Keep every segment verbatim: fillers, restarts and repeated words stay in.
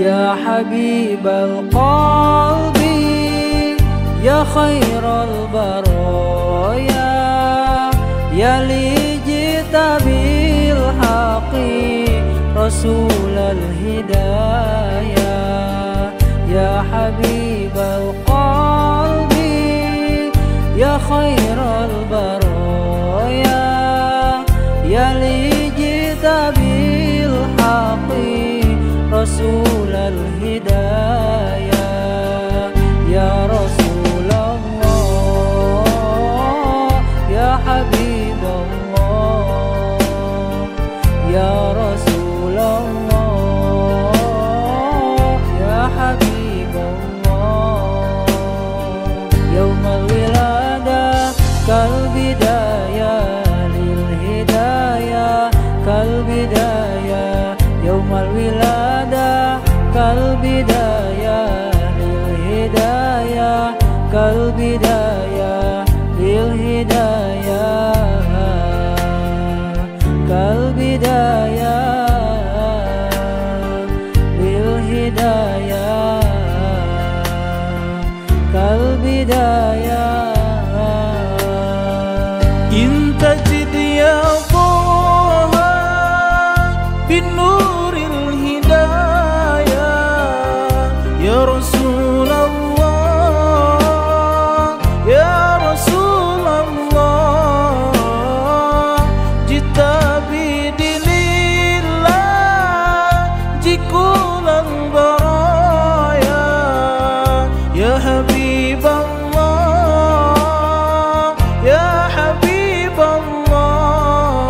يا حبيب القلب يا خير البرايا يا لي جئت بالحق رسول الهدايا يا حبيب القلب يا خير البرايا يا لي جئت بالحق رسول الهدايا يا رسول الله يا حبيب الله يا رسول الله يا حبيب الله يوم الولادة كالبداية للهداية كالبداية يوم الولادة كالبداية للهداية كالبداية للهداية كالبداية للهداية كالبداية إن تجد يا ضوها بالنور الهداية يا رسول الله يا رسول الله جئت بدين الله جئكم البرايا يا حبيب الله يا حبيب الله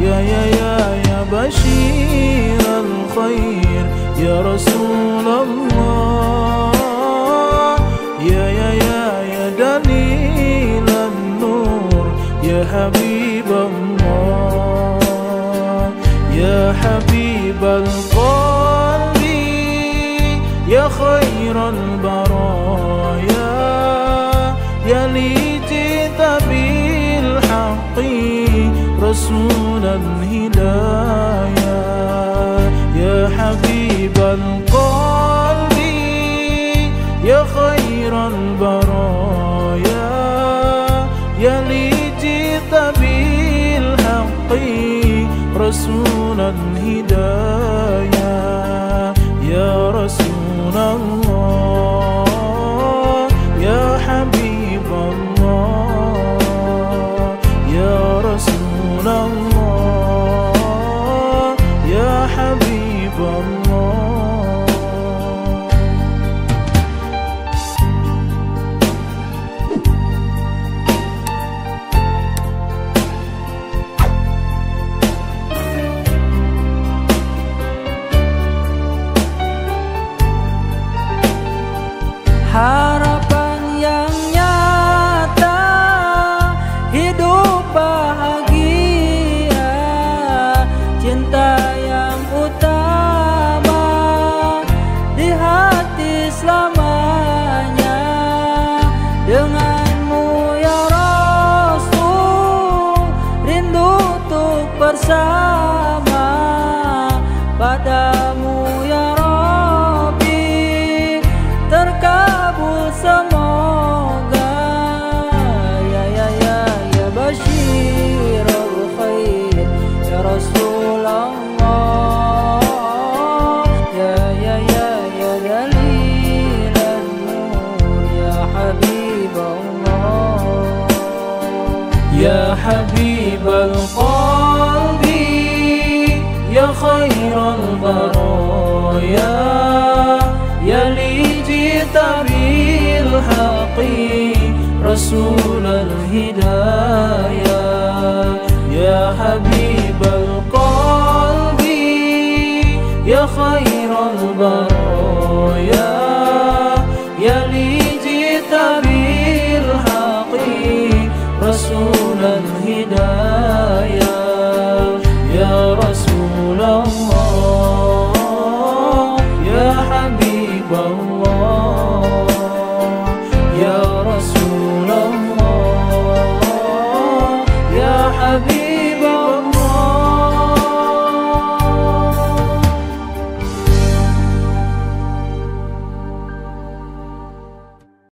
يا يا يا يا بشير الخير يا رسول الله يا يا يا يا دليل النور يا حبيب الله يا حبيب القلب يا خير البرايا يا لي جئت بالحق رسول الهدايا يا حبيب القلب يا خير البرايا يا لي جئت بالحق رسول الهدايا يا رسول الله يا حبيب الله يا رسول الله يا حبيب الله harapan yang nyata hidup bahagia cinta yang utama di hati selamanya denganmu ya Rasul rindu untuk bersama padamu ya Rabbi terkabul semoga ya ya ya ya Bashir al-Khair ya Rasulullah ya ya ya ya Dalil al-Nur ya Habib Allah ya Habib al-Qalbi ya Khair al-Baraya ya Lijita Haqi Rasul al-Hidayah ya Habib al-Qalbi ya Khair al-Baraya